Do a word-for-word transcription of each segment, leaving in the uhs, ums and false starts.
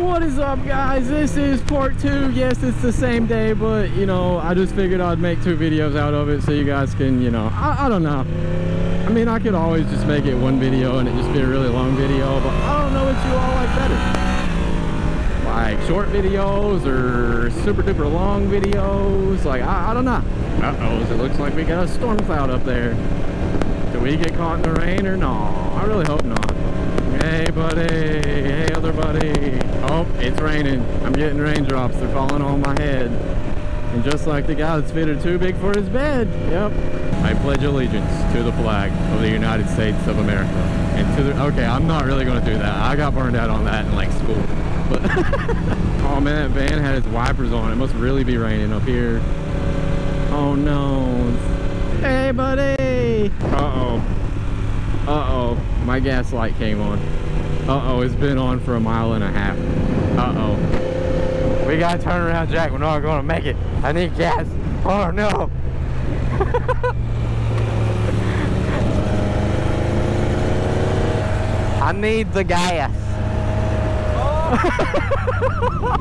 What is up, guys? This is part two. Yes, it's the same day, but you know, I just figured I'd make two videos out of it so you guys can, you know, I, I don't know. I mean, I could always just make it one video and it just be a really long video, but I don't know what you all like better. Like short videos or super duper long videos. Like, I, I don't know. Uh-oh, it looks like we got a storm cloud up there. Do we get caught in the rain or no? I really hope not. Hey buddy, hey other buddy. Oh, it's raining. I'm getting raindrops. They're falling on my head. And just like the guy that's fitted too big for his bed. Yep. I pledge allegiance to the flag of the United States of America. And to the, okay, I'm not really going to do that. I got burned out on that in like school. But oh man, that van had its wipers on. It must really be raining up here. Oh no. Hey buddy. Uh-oh. Uh-oh, my gas light came on. Uh-oh, it's been on for a mile and a half. Uh-oh. We gotta turn around, Jack. We're not gonna make it. I need gas. Oh, no. I need the gas. Oh.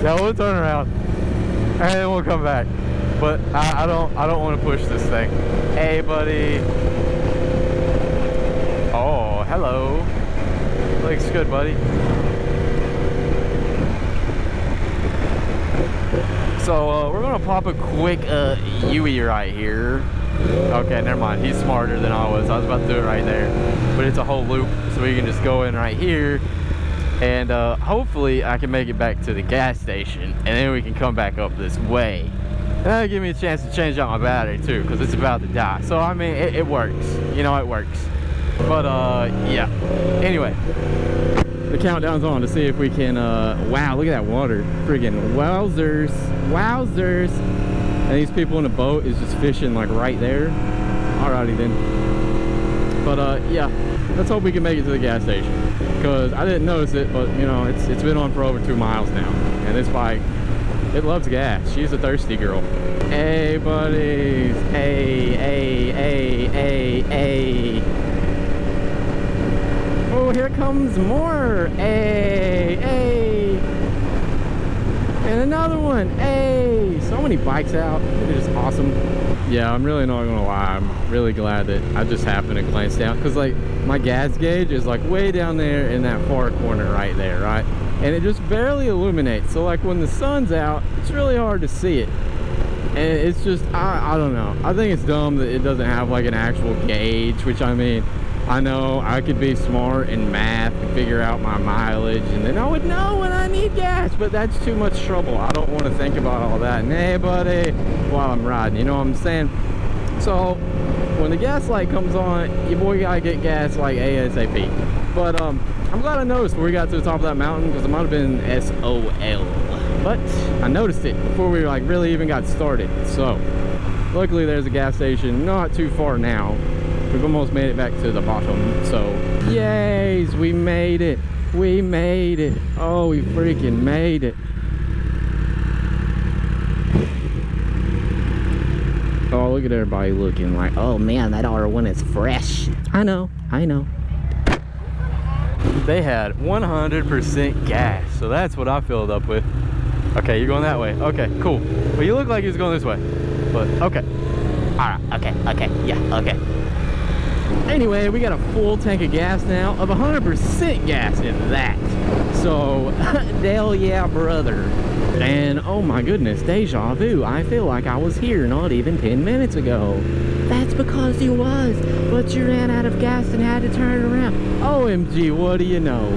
Yeah, we'll turn around. And then we'll come back. But I, I don't, I don't want to push this thing. Hey, buddy. Oh, hello. Looks good, buddy. So uh, we're gonna pop a quick uh, U E right here. Okay, never mind. He's smarter than I was. I was about to do it right there, but it's a whole loop, so we can just go in right here, and uh, hopefully I can make it back to the gas station, and then we can come back up this way. And that'll give me a chance to change out my battery too, because it's about to die. So I mean, it, it works. You know, it works. But uh yeah, anyway, the countdown's on to see if we can uh wow, look at that water. Friggin' wowzers, wowzers. And these people in the boat is just fishing like right there. Alrighty then. But uh yeah, let's hope we can make it to the gas station, because I didn't notice it, but you know, it's it's been on for over two miles now, and this bike, it loves gas. She's a thirsty girl. Hey buddies, hey, hey, hey, hey, hey. Oh, here comes more. Hey, hey. And another one. Hey. So many bikes out. It is awesome. Yeah, I'm really not going to lie. I'm really glad that I just happened to glance down, because like my gas gauge is like way down there in that far corner right there, right? And it just barely illuminates. So like when the sun's out, it's really hard to see it. And it's just, I, I don't know. I think it's dumb that it doesn't have like an actual gauge, which I mean, I know I could be smart in math and figure out my mileage, and then I would know when I need gas, but that's too much trouble. I don't want to think about all that. And hey buddy, while I'm riding, you know what I'm saying? So when the gas light comes on, your boy gotta get gas like ASAP. But um I'm glad I noticed when we got to the top of that mountain, because it might have been S O L, but I noticed it before we like really even got started. So luckily there's a gas station not too far now. We've almost made it back to the bottom, so yays, we made it. We made it. Oh, we freaking made it. Oh, look at everybody looking like, oh man, that R one is fresh. I know, I know. They had one hundred percent gas, so that's what I filled up with. Okay, you're going that way. Okay, cool. Well, you look like you're going this way, but okay. All right, okay, okay, yeah, okay. Anyway, we got a full tank of gas now, of one hundred percent gas in that. So, hell yeah, brother. And oh my goodness, deja vu. I feel like I was here not even ten minutes ago. That's because you was, but you ran out of gas and had to turn around. O M G, what do you know?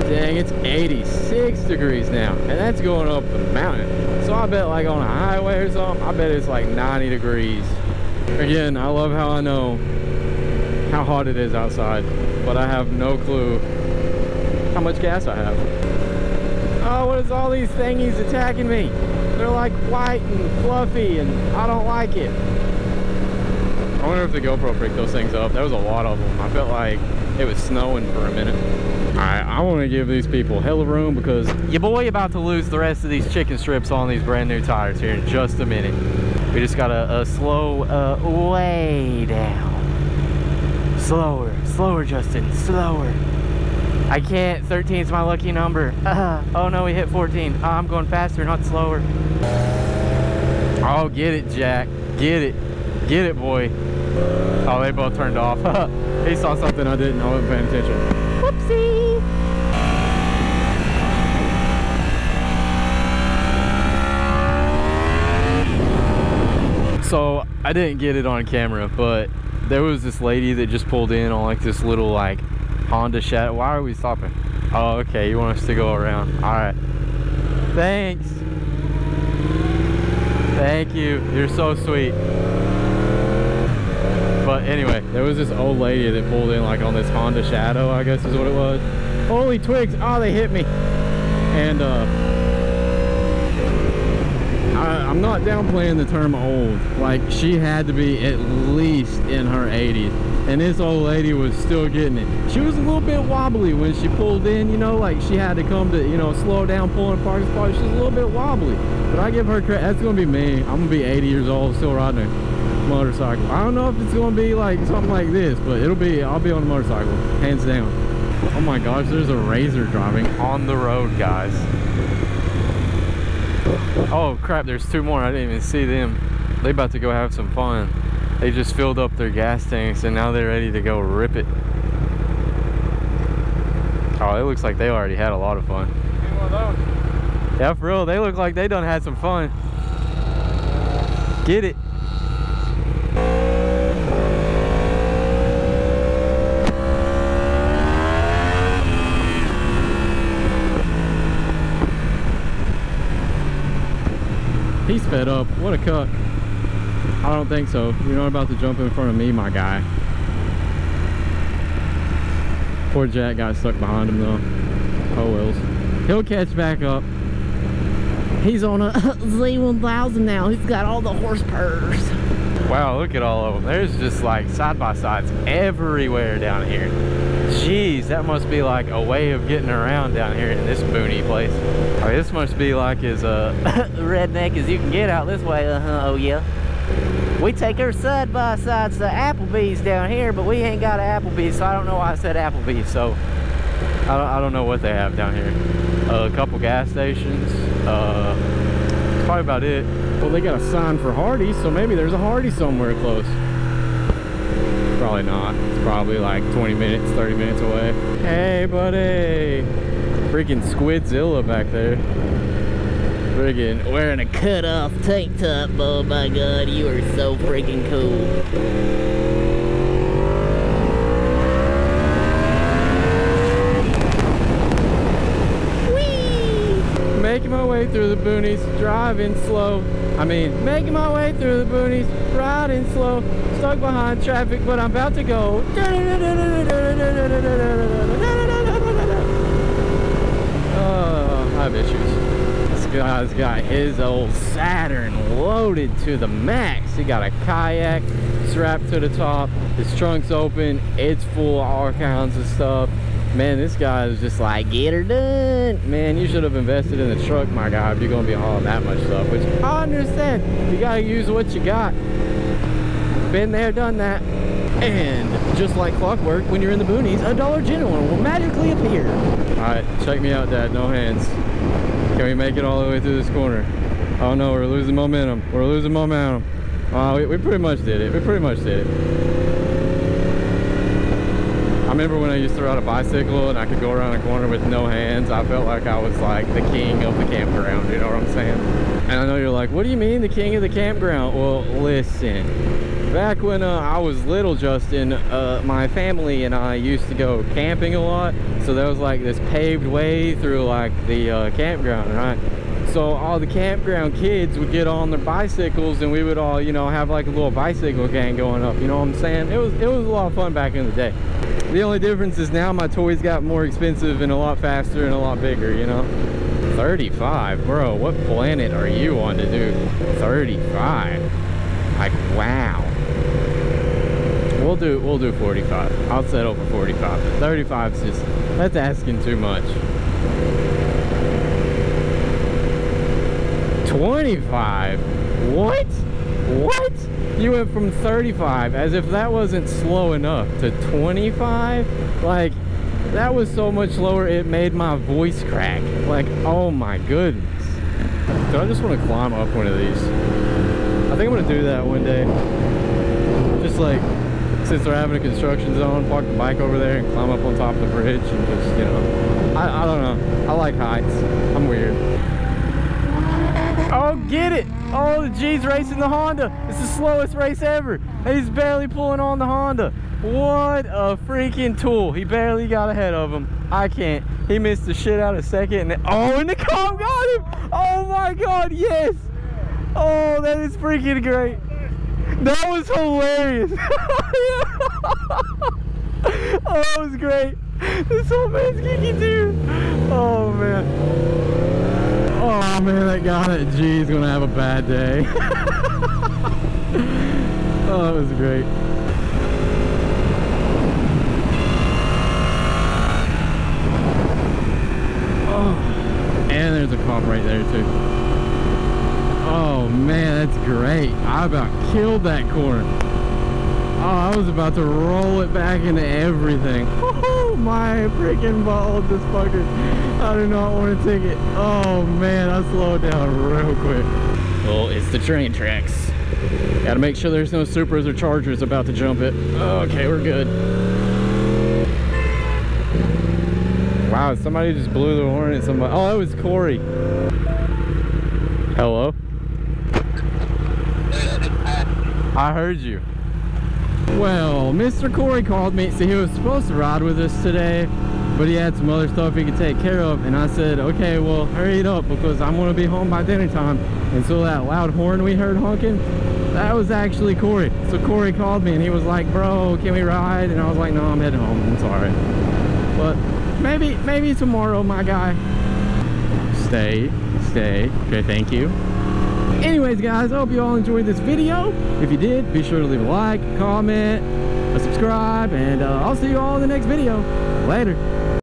Dang, it's eighty-six degrees now, and that's going up the mountain. So I bet like on a highway or something, I bet it's like ninety degrees. Again, I love how I know how hot it is outside, but I have no clue how much gas I have. Oh, what is all these thingies attacking me? They're like white and fluffy, and I don't like it. I wonder if the GoPro picked those things up. There was a lot of them. I felt like it was snowing for a minute. All right, I want to give these people hella room, because your boy about to lose the rest of these chicken strips on these brand new tires here in just a minute. We just gotta a slow uh, way down. Slower, slower, Justin, slower. I can't. thirteen is my lucky number. Oh no, we hit fourteen. Oh, I'm going faster, not slower. Oh, get it, Jack. Get it. Get it, boy. Oh, they both turned off. They saw something I didn't. I wasn't paying attention. Whoopsie. So I didn't get it on camera, but there was this lady that just pulled in on like this little like Honda Shadow. Why are we stopping? Oh, okay. You want us to go around? All right. Thanks. Thank you. You're so sweet. But anyway, there was this old lady that pulled in like on this Honda Shadow, I guess is what it was. Holy twigs. Oh, they hit me. And uh, I, I'm not downplaying the term old. Like, she had to be at least in her eighties. And this old lady was still getting it. She was a little bit wobbly when she pulled in, you know, like she had to come to, you know, slow down, pull in a parking spot. She was a little bit wobbly. But I give her credit. That's going to be me. I'm going to be eighty years old, still riding a motorcycle. I don't know if it's going to be like something like this, but it'll be, I'll be on a motorcycle, hands down. Oh my gosh, there's a razor driving on the road, guys. Oh crap, there's two more. I didn't even see them. They about to go have some fun. They just filled up their gas tanks and now they're ready to go rip it. Oh, it looks like they already had a lot of fun. Yeah, for real, they look like they done had some fun. Get it. He's fed up. What a cuck. I don't think so. You're not about to jump in front of me, my guy. Poor Jack got stuck behind him though. Oh well. He'll catch back up. He's on a Z one thousand now. He's got all the horsepowers. Wow, look at all of them. There's just like side-by-sides everywhere down here. Jeez, that must be like a way of getting around down here in this boony place. I mean, this must be like as uh, redneck as you can get out this way. Uh-huh, oh yeah. We take our side-by-sides to Applebee's down here, but we ain't got an Applebee's, so I don't know why I said Applebee's, so I don't, I don't know what they have down here. Uh, a couple gas stations, uh, that's probably about it. Well, they got a sign for Hardee's, so maybe there's a Hardee's somewhere close. Probably not. It's probably like twenty minutes, thirty minutes away. Hey, buddy. Freaking Squidzilla back there. Friggin' wearing a cut-off tank top. Oh my god, you are so freaking cool. Whee! Making my way through the boonies, driving slow. I mean, making my way through the boonies, riding slow. Stuck behind traffic, but I'm about to go. Oh, I have issues. Guy's got his old Saturn loaded to the max. He got a kayak strapped to the top, his trunk's open, it's full of all kinds of stuff. Man, this guy is just like, get her done. Man, you should have invested in the truck, my guy, if you're gonna be hauling that much stuff, which I understand. You gotta use what you got. Been there, done that. And just like clockwork, when you're in the boonies, a Dollar General will magically appear. All right, check me out, Dad. No hands. Can we make it all the way through this corner? Oh no, we're losing momentum. We're losing momentum. Uh, we, we pretty much did it. We pretty much did it. I remember when I used to ride a bicycle and I could go around a corner with no hands. I felt like I was like the king of the campground. You know what I'm saying? And I know you're like, what do you mean the king of the campground? Well, listen. Back when uh, I was little, Justin, uh, my family and I used to go camping a lot. So there was like this paved way through like the uh, campground, right? So all the campground kids would get on their bicycles and we would all, you know, have like a little bicycle gang going up. You know what I'm saying? It was, it was a lot of fun back in the day. The only difference is now my toys got more expensive and a lot faster and a lot bigger, you know? thirty-five, bro, what planet are you on to do? thirty-five, like wow. We'll do, we'll do forty-five. I'll settle for forty-five. thirty-five's just, that's asking too much. twenty-five? What? What? You went from thirty-five, as if that wasn't slow enough, to twenty-five? Like, That was so much lower it made my voice crack. Like, oh my goodness. Dude, I just want to climb up one of these. I think I'm going to do that one day. Just like, since they're having a construction zone, park the bike over there and climb up on top of the bridge and just, you know. I, I don't know. I like heights. I'm weird. Oh, get it! Oh, the G's racing the Honda. It's the slowest race ever. He's barely pulling on the Honda. What a freaking tool. He barely got ahead of him. I can't. He missed the shit out of second. And oh, and the cop got him! Oh my god, yes! Oh, that is freaking great. That was hilarious. Oh, that was great. This whole man's geeky dude. Oh man. Oh man, that got it. G's gonna have a bad day. Oh, that was great. Oh, and there's a cop right there too. Oh man, that's great. I about killed that corner. Oh, I was about to roll it back into everything. Oh, my freaking balls, this fucker. I do not want to take it. Oh, man, I slowed down real quick. Oh, it's the train tracks. Gotta make sure there's no Supras or Chargers about to jump it. Okay, we're good. Wow, somebody just blew the horn at somebody. Oh, that was Corey. Hello? I heard you. Well, Mister Corey called me. So he was supposed to ride with us today, but he had some other stuff he could take care of, and I said, okay, well, hurry it up because I'm gonna be home by dinner time. And so that loud horn we heard honking, that was actually Corey. So Corey called me and he was like, bro, can we ride? And I was like, no, I'm heading home, I'm sorry. But maybe, maybe tomorrow, my guy. Stay, stay, okay, thank you. Anyways guys, I hope you all enjoyed this video. If you did, be sure to leave a like, comment, a subscribe, and uh, I'll see you all in the next video. Later.